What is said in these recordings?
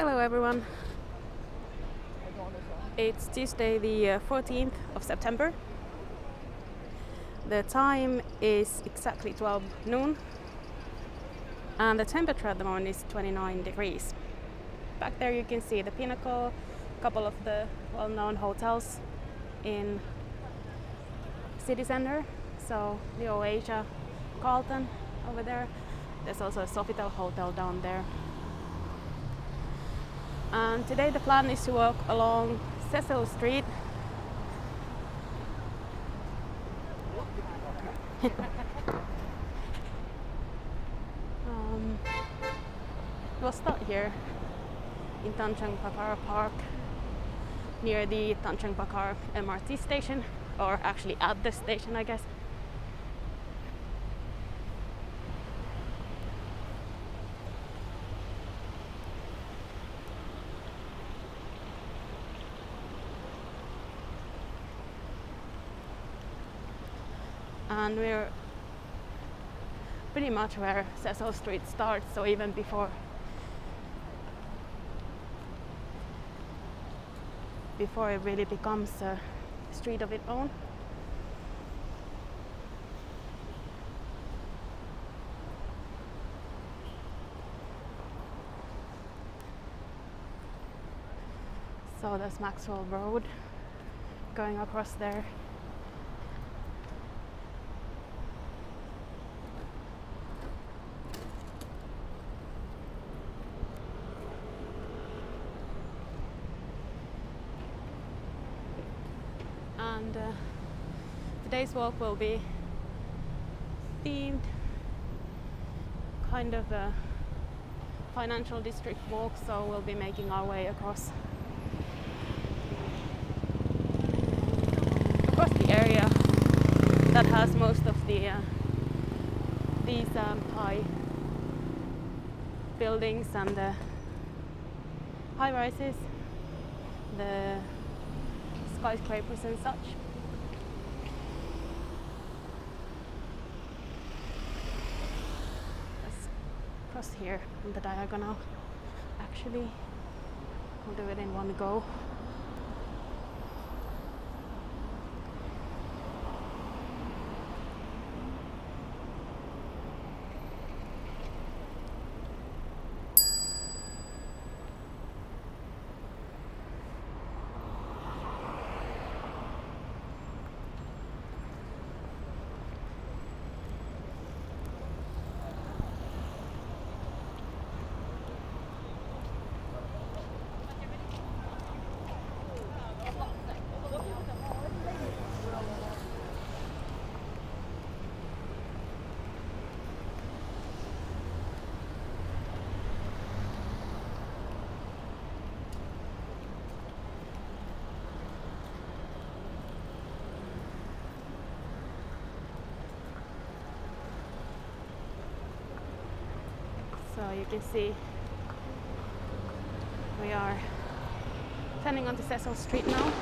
Hello everyone. It's Tuesday the 14th of September. The time is exactly 12 noon and the temperature at the moment is 29 degrees. Back there you can see the Pinnacle, a couple of the well-known hotels in city center. So the Oasia Carlton over there. There's also a Sofitel hotel down there. And today the plan is to walk along Cecil Street. We'll start here in Tanjong Pagar Park, near the Tanjong Pagar MRT station, or actually at the station, I guess. And we're pretty much where Cecil Street starts, so even before it really becomes a street of its own. So there's Maxwell Road going across there. And today's walk will be themed kind of a financial district walk, so we'll be making our way across the area that has most of the these high buildings and the high rises, the skyscrapers and such. Let's cross here on the diagonal. Actually, we'll do it in one go. So you can see we are turning onto Cecil Street now.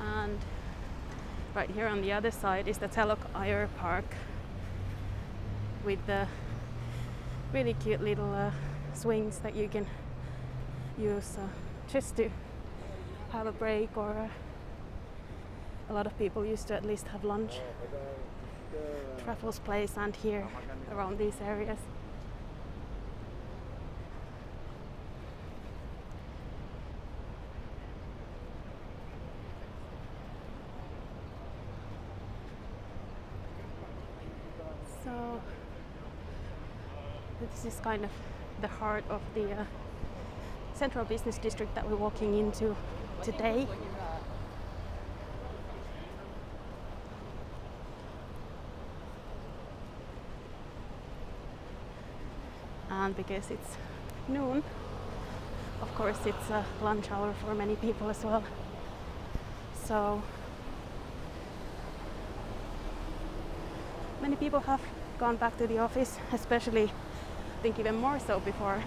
And right here on the other side is the Telok Ayer Park with the really cute little swings that you can use just to have a break, or a lot of people used to at least have lunch. Raffles Place and here around these areas. So this is kind of the heart of the Central Business District that we're walking into today. And because it's noon, of course it's a lunch hour for many people as well. So many people have gone back to the office, especially I think even more so before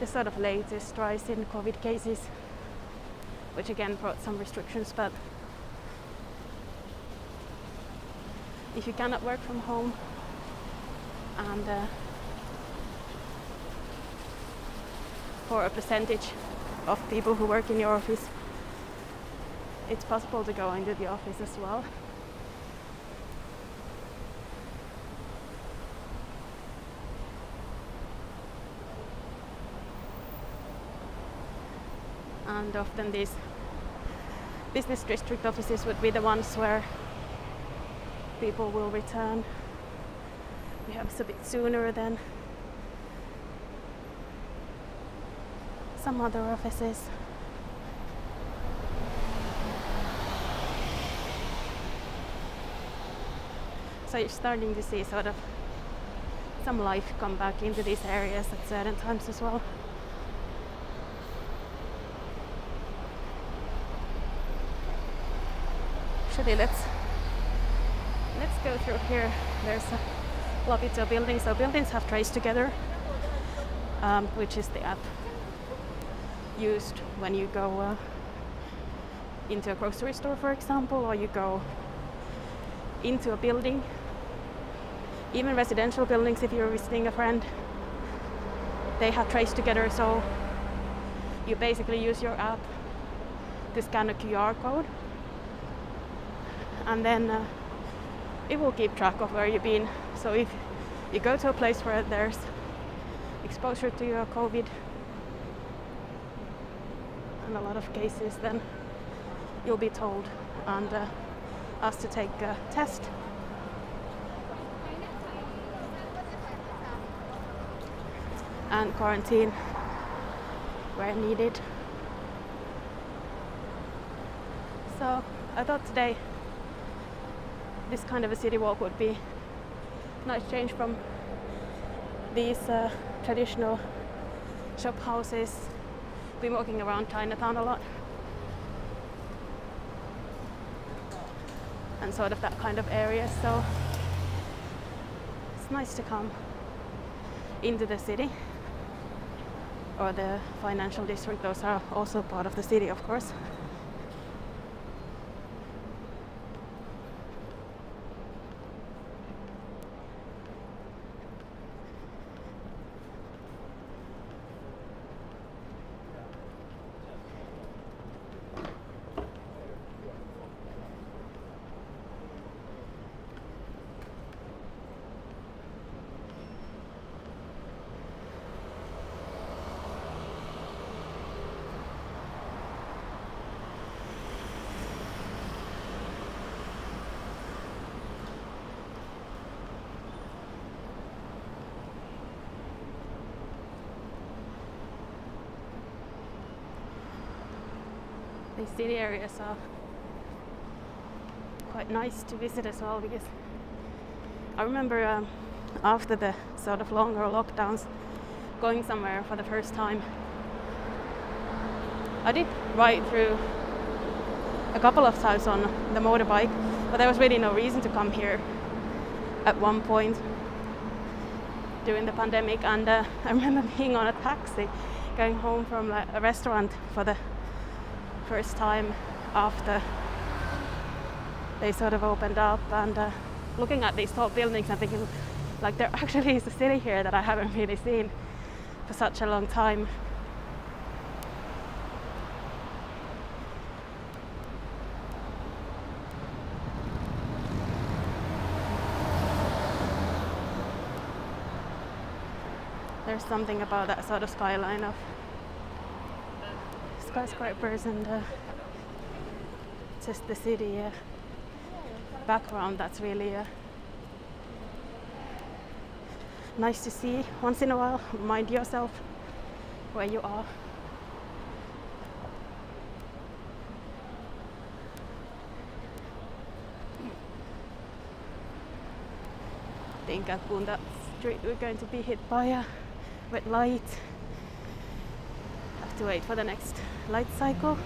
the sort of latest rise in COVID cases, which again brought some restrictions. But if you cannot work from home and for a percentage of people who work in your office, it's possible to go into the office as well. And often these business district offices would be the ones where people will return perhaps a bit sooner than some other offices. So you're starting to see sort of some life come back into these areas at certain times as well. Actually, let's go through here. There's a lobby to a building. So buildings have TraceTogether, which is the app used when you go into a grocery store, for example, or you go into a building. Even residential buildings, if you're visiting a friend, they have TraceTogether, so you basically use your app to scan a QR code, and then it will keep track of where you've been. So if you go to a place where there's exposure to your COVID and a lot of cases, then you'll be told and asked to take a test. And quarantine where needed. So I thought today this kind of a city walk would be a nice change from these traditional shop houses. Been walking around Chinatown a lot, and sort of that kind of area, so it's nice to come into the city or the financial district. Those are also part of the city, of course. These city areas are quite nice to visit as well, because I remember after the sort of longer lockdowns, going somewhere for the first time. I did ride through a couple of times on the motorbike, but there was really no reason to come here at one point during the pandemic. And I remember being on a taxi going home from like, a restaurant for the first time after they sort of opened up, and looking at these tall buildings and thinking, like, there actually is a city here that I haven't really seen for such a long time. There's something about that sort of skyline of skyscrapers and just the city background that's really nice to see once in a while. Remind yourself where you are. I think at Bunda Street we're going to be hit by a red light. Have to wait for the next light cycle.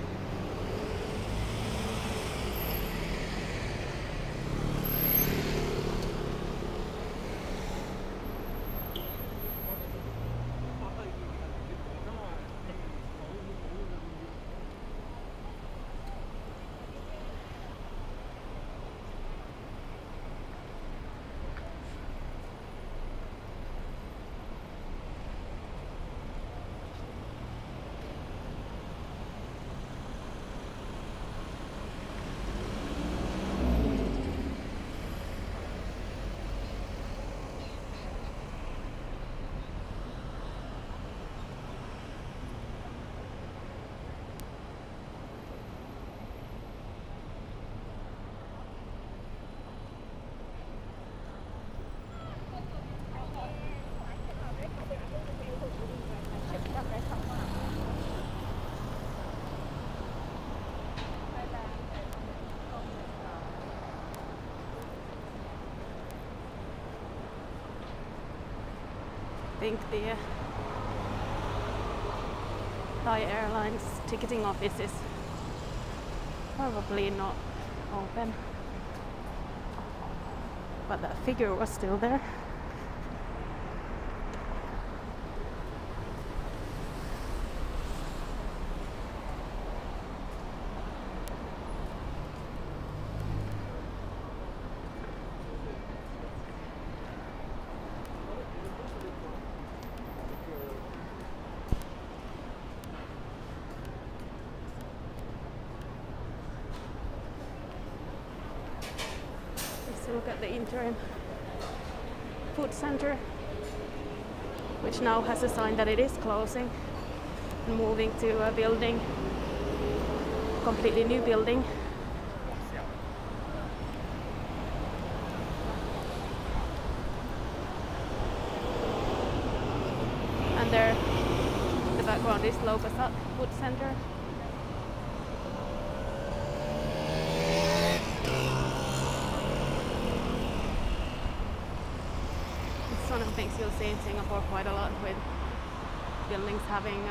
think the Thai Airlines ticketing office is probably not open, but that figure was still there. Look at the interim food center, which now has a sign that it is closing and moving to a building, completely new building. And there, the background is Lau Pa Sat Food Center. You'll see in Singapore quite a lot, with buildings having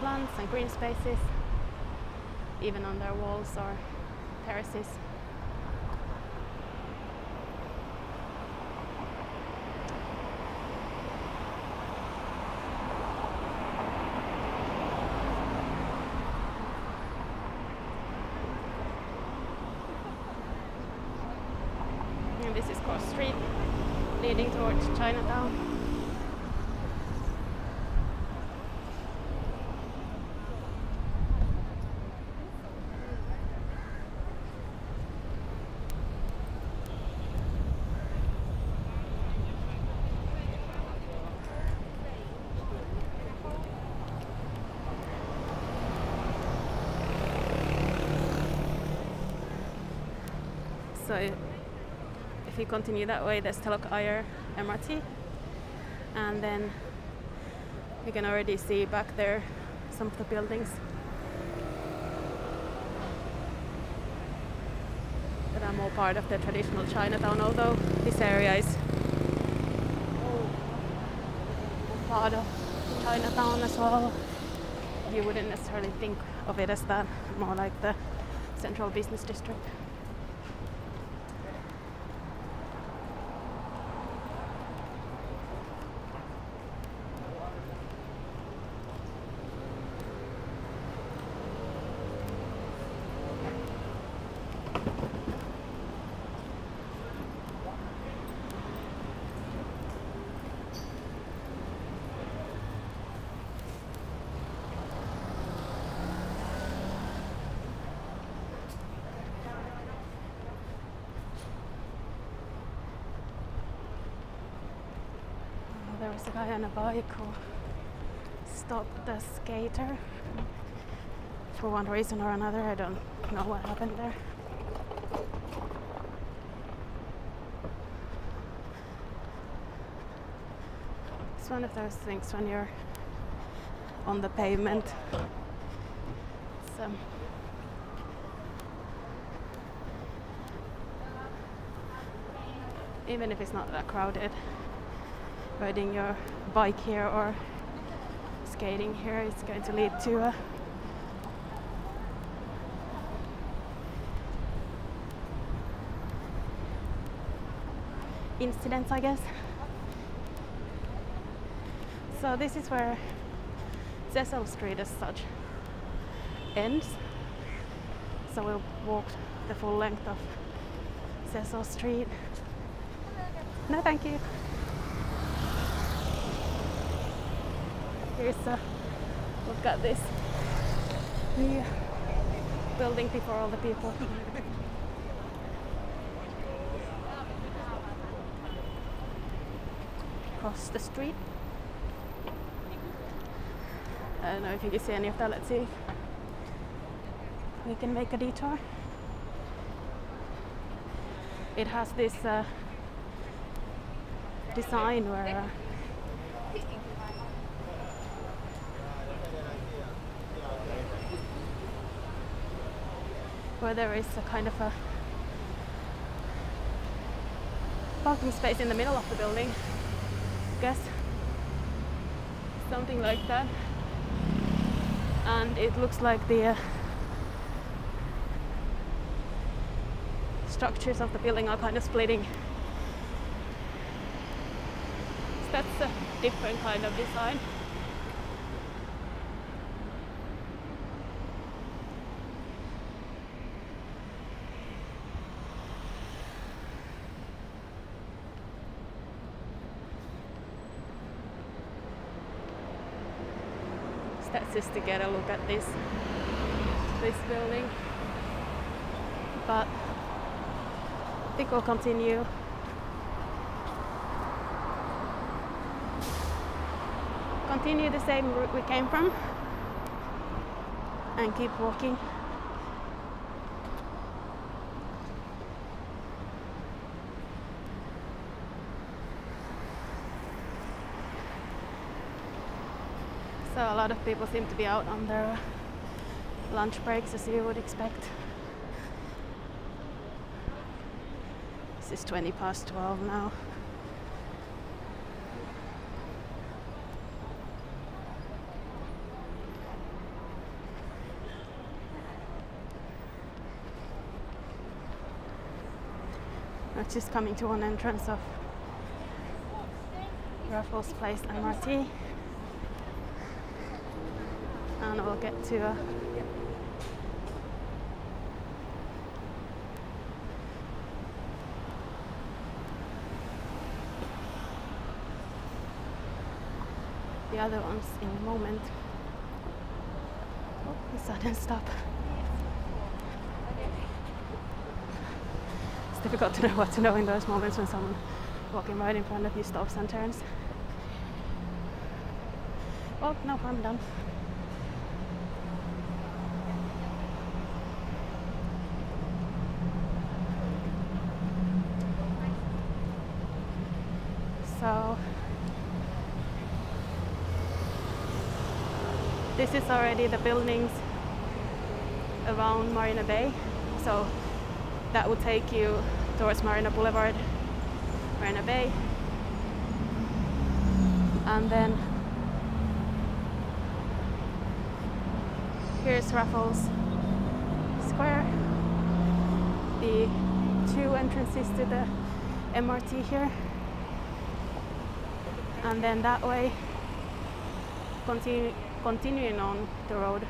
plants and green spaces, even on their walls or terraces. And this is Cross Street, leading towards Chinatown. So if you continue that way, there's Telok Ayer MRT, and then you can already see back there some of the buildings that are more part of the traditional Chinatown, although this area is part of Chinatown as well. You wouldn't necessarily think of it as that, more like the Central Business District. There's a guy on a bike who stopped the skater for one reason or another. I don't know what happened there. It's one of those things when you're on the pavement. It's even if it's not that crowded, riding your bike here or skating here is going to lead to incidents, I guess. So this is where Cecil Street as such ends. So we'll walk the full length of Cecil Street. No, thank you. Here's a look at this new building before all the people. Across the street. I don't know if you can see any of that. Let's see if we can make a detour. It has this design where there is a kind of a parking space in the middle of the building, I guess. something like that. And it looks like the structures of the building are kind of splitting. So that's a different kind of design. That's just to get a look at this building, but I think we'll continue. Continue the same route we came from and keep walking. So a lot of people seem to be out on their lunch breaks, as you would expect. This is 20 past 12 now. We're just coming to one entrance of Raffles Place MRT. And we'll get to the other ones in a moment. Oh, a sudden stop. It's difficult to know what to know in those moments when someone walking right in front of you stops and turns. Oh, no, I'm done. So this is already the buildings around Marina Bay, so that will take you towards Marina Boulevard, Marina Bay, and then here's Raffles Square, the two entrances to the MRT here. And then that way, continuing on the road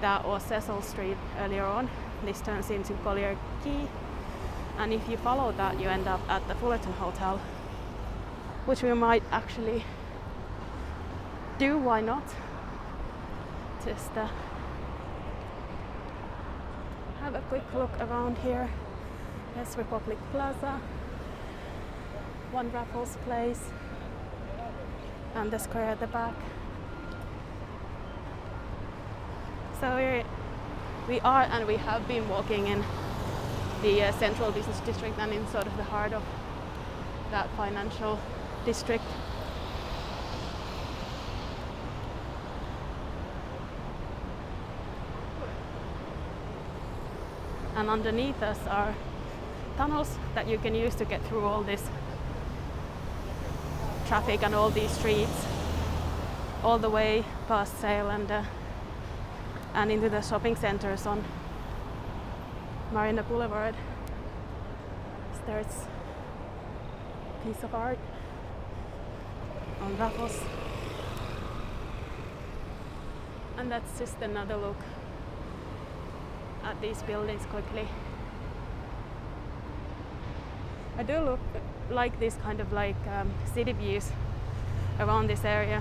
that was Cecil Street earlier on, this turns into Collyer Quay, and if you follow that you end up at the Fullerton Hotel, which we might actually do, why not? Just have a quick look around here. There's Republic Plaza, One Raffles Place, and the square at the back. So we are and we have been walking in the Central Business District and in sort of the heart of that financial district. And underneath us are tunnels that you can use to get through all this traffic and all these streets, all the way past Sale and into the shopping centers on Marina Boulevard. There's a piece of art on Raffles, and that's just another look at these buildings quickly. I do like this kind of city views around this area.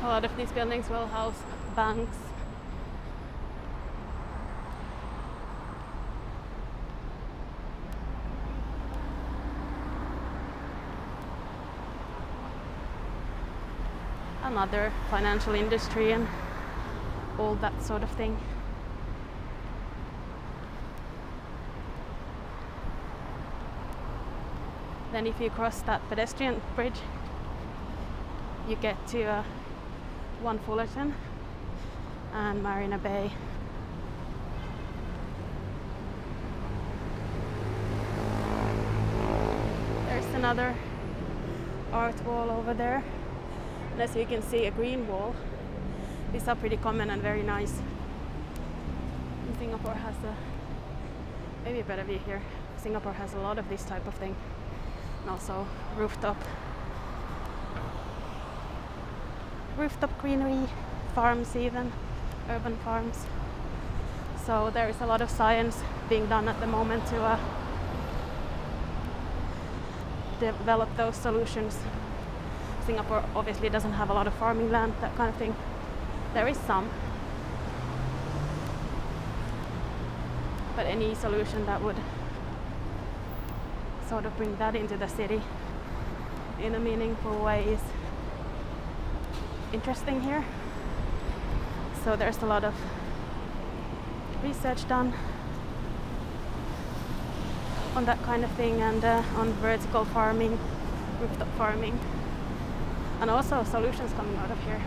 A lot of these buildings will house banks. Another financial industry and all that sort of thing. Then if you cross that pedestrian bridge, you get to One Fullerton and Marina Bay. There's another art wall over there. And as you can see, a green wall. These are pretty common and very nice. And Singapore has a maybe a better view here. Singapore has a lot of this type of thing, and also rooftop greenery, farms even, urban farms. So there is a lot of science being done at the moment to develop those solutions. Singapore obviously doesn't have a lot of farming land, that kind of thing. There is some. But any solution that would sort of bring that into the city in a meaningful way is interesting here. So there's a lot of research done on that kind of thing, and on vertical farming, rooftop farming, and also solutions coming out of here.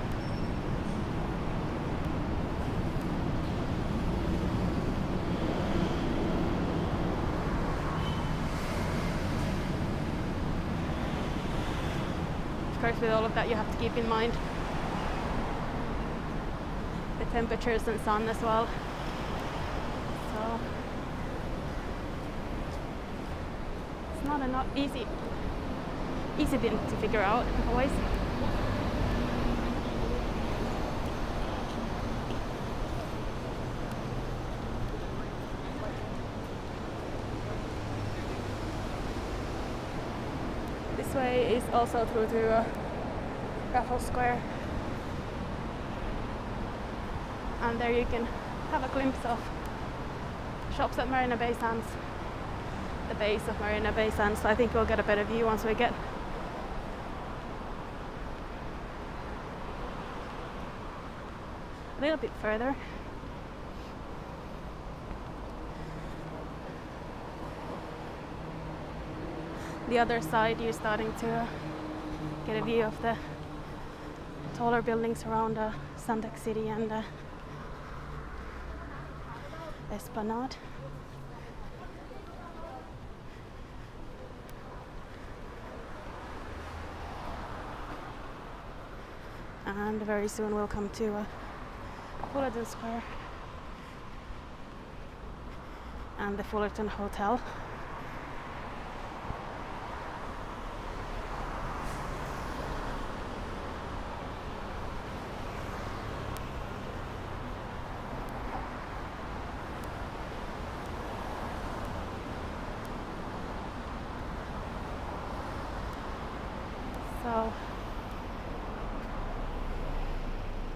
Of course, with all of that, you have to keep in mind the temperatures and sun as well. So it's not an easy thing to figure out always. This way is also through to Raffles Square, and there you can have a glimpse of shops at Marina Bay Sands, the base of Marina Bay Sands. So I think we'll get a better view once we get a little bit further. The other side, you're starting to get a view of the taller buildings around Suntec City and Esplanade. And very soon we'll come to Fullerton Square and the Fullerton Hotel. So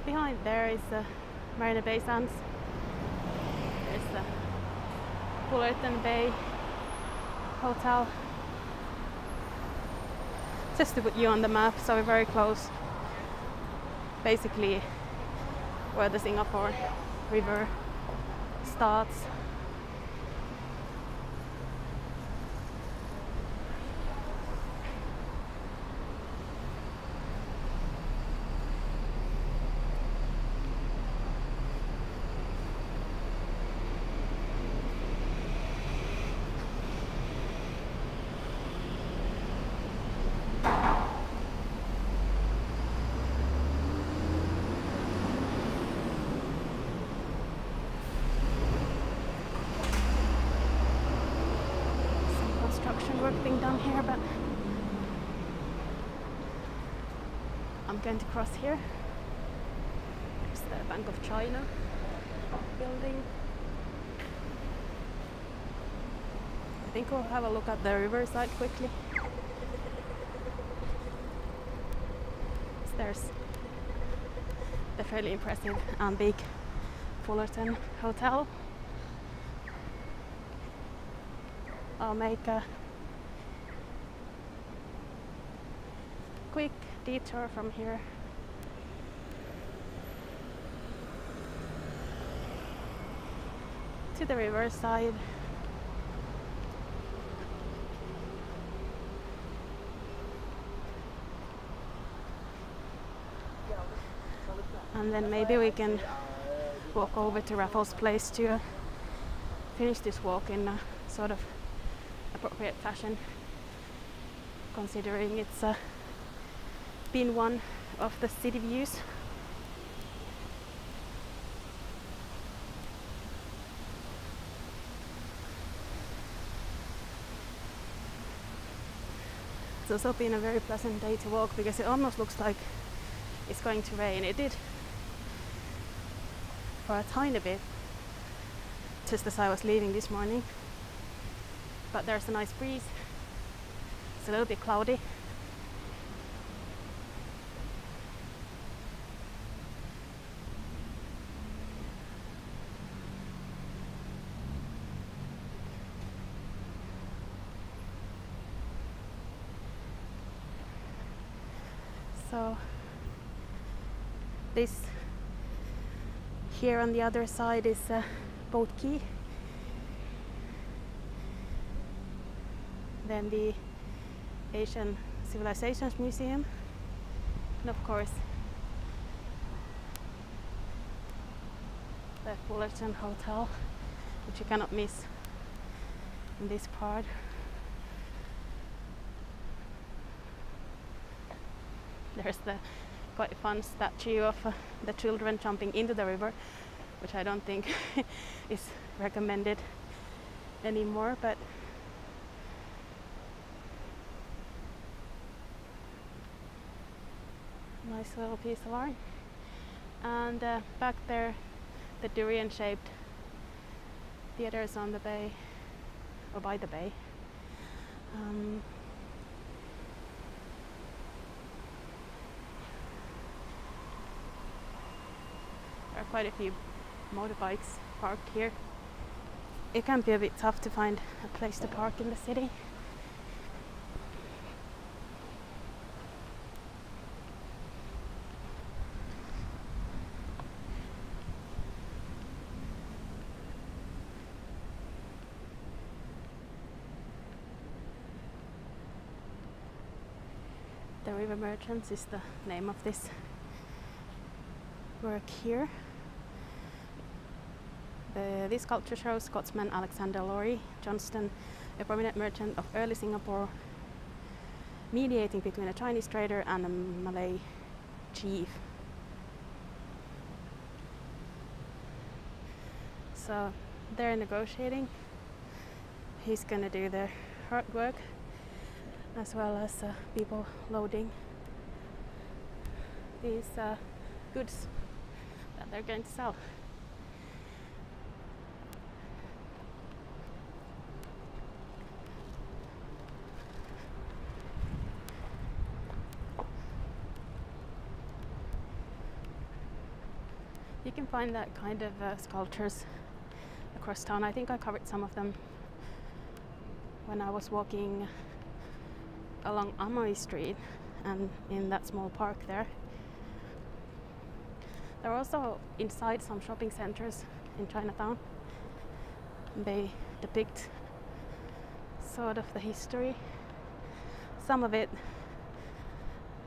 behind there is Marina Bay Sands. There's the Fullerton Bay Hotel. Just to put you on the map, so we're very close, basically where the Singapore River starts. Work being done here, but I'm going to cross here. There's the Bank of China building. I think we'll have a look at the riverside quickly. There's the fairly impressive and big Fullerton Hotel. I'll make a quick detour from here. To the riverside. and then maybe we can walk over to Raffles Place to finish this walk in a sort of appropriate fashion, considering it's been one of the city views. It's also been a very pleasant day to walk because it almost looks like it's going to rain. It did for a tiny bit just as I was leaving this morning, but there's a nice breeze. It's a little bit cloudy. So this here on the other side is Boat Quay. Then the Asian Civilizations Museum, and of course the Fullerton Hotel, which you cannot miss in this part. There's the quite fun statue of the children jumping into the river, which I don't think is recommended anymore, but nice little piece of art. And back there, the durian-shaped theaters on the bay, or by the bay. Quite a few motorbikes parked here. It can be a bit tough to find a place to park in the city. The River Merchants is the name of this work here. This sculpture shows Scotsman Alexander Laurie Johnston, a prominent merchant of early Singapore, mediating between a Chinese trader and a Malay chief. So they're negotiating. He's gonna do the hard work as well as people loading these goods that they're going to sell. You can find that kind of sculptures across town. I think I covered some of them when I was walking along Amoy Street and in that small park there. There are also inside some shopping centers in Chinatown. They depict sort of the history. Some of it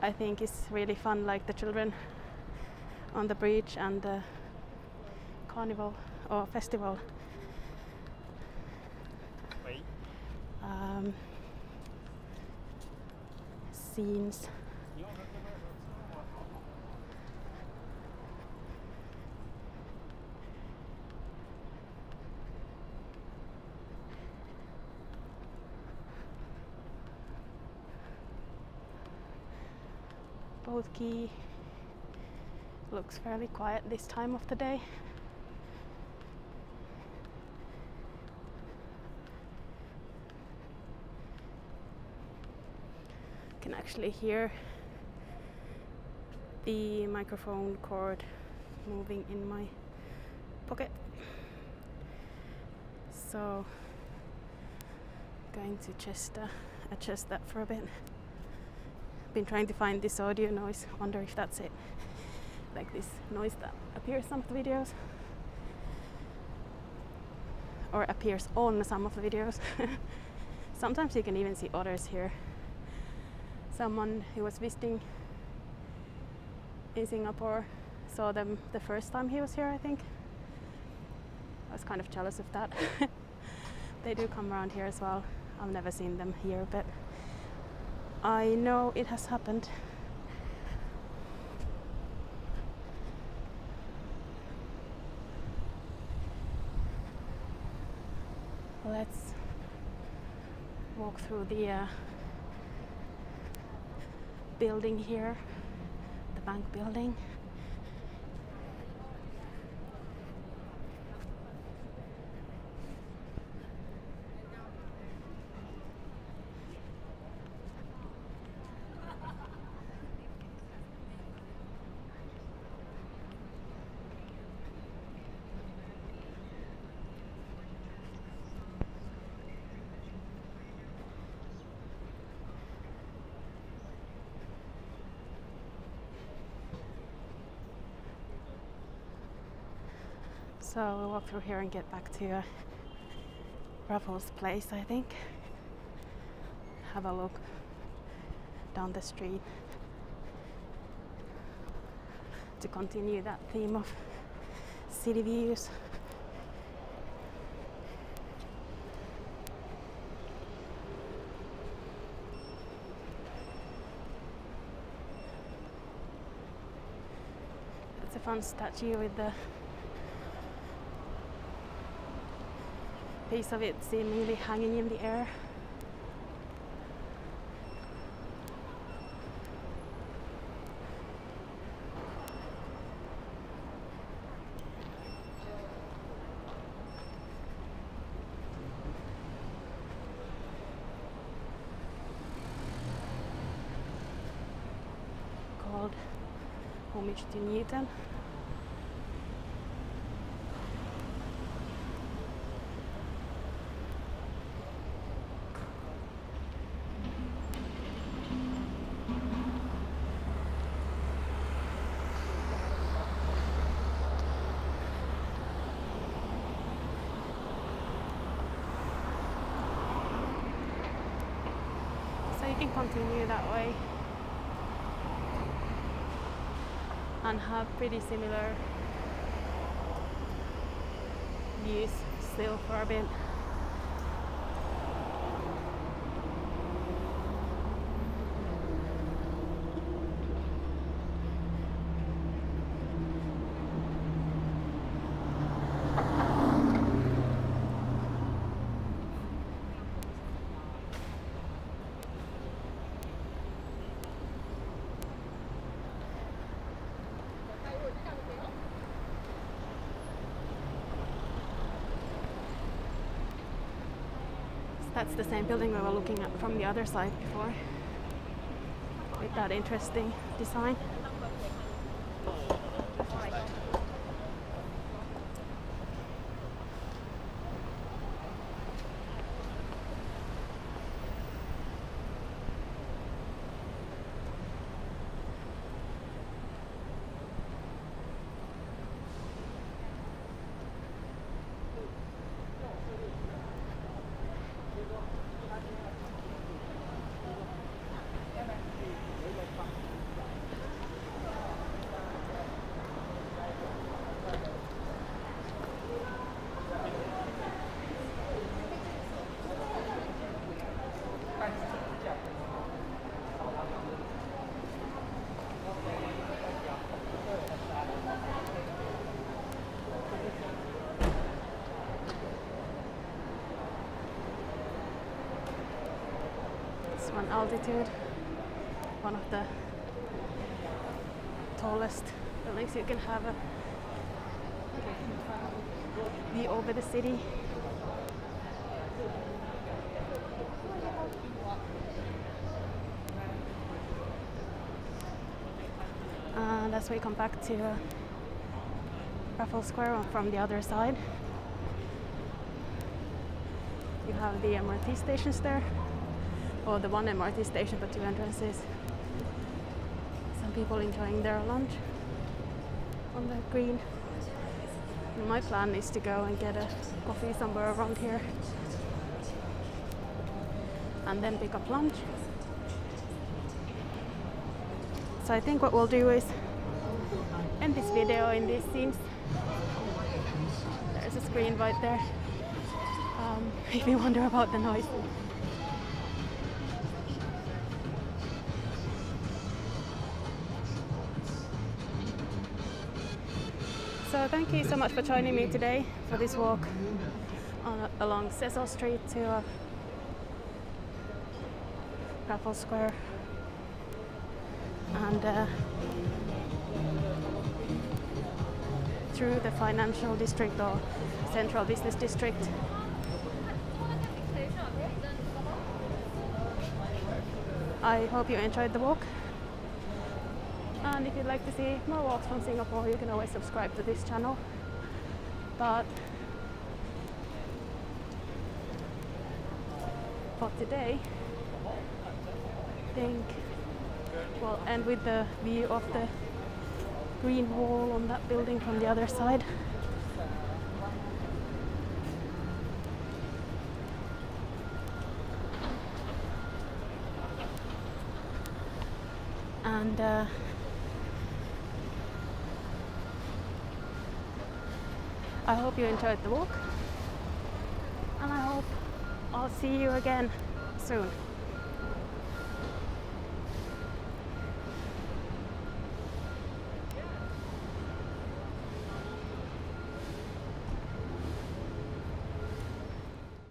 I think is really fun, like the children on the bridge and the carnival or festival. Scenes. Boat Quay looks fairly quiet this time of the day. You can actually hear the microphone cord moving in my pocket. So I'm going to just adjust that for a bit. I've been trying to find this audio noise, wonder if that's it. Like this noise that appears some of the videos, or appears on some of the videos. Sometimes you can even see otters here. Someone who was visiting in Singapore saw them the first time he was here, I think. I was kind of jealous of that. They do come around here as well. I've never seen them here, but I know it has happened. Let's walk through the building here, the bank building. So we'll walk through here and get back to Raffles Place, I think. Have a look down the street to continue that theme of city views. It's a fun statue with the piece of it seemingly hanging in the air. Called Homage to Newton. Continue that way and have pretty similar views still for a bit. That's the same building we were looking at from the other side before, with that interesting design. Altitude, one of the tallest buildings. You can have a view over the city. And as we come back to Raffles Square from the other side, you have the MRT stations there. Or the one MRT station, but two entrances. Some people enjoying their lunch on the green. And my plan is to go and get a coffee somewhere around here and then pick up lunch. So I think what we'll do is and this video in these scenes. There's a screen right there if you wonder about the noise. So thank you so much for joining me today for this walk along Cecil Street to Raffles Square, and through the financial district or Central Business District. I hope you enjoyed the walk. And if you'd like to see more walks from Singapore, you can always subscribe to this channel. But for today, I think we'll end with the view of the green wall on that building from the other side. And I hope you enjoyed the walk, and I hope I'll see you again soon.